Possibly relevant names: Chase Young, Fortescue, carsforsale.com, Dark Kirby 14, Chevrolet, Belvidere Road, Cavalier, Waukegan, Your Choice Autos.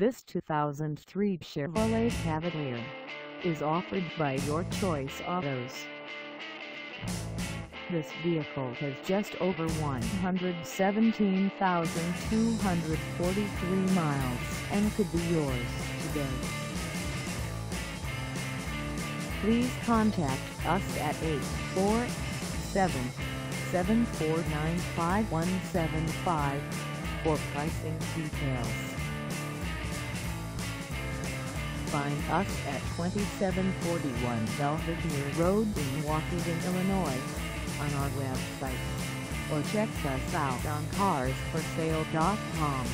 This 2003 Chevrolet Cavalier is offered by Your Choice Autos. This vehicle has just over 117,243 miles and could be yours today. Please contact us at 847-749-5175 for pricing details. Find us at 2741 Belvidere Road in Waukegan, Illinois, on our website, or check us out on carsforsale.com.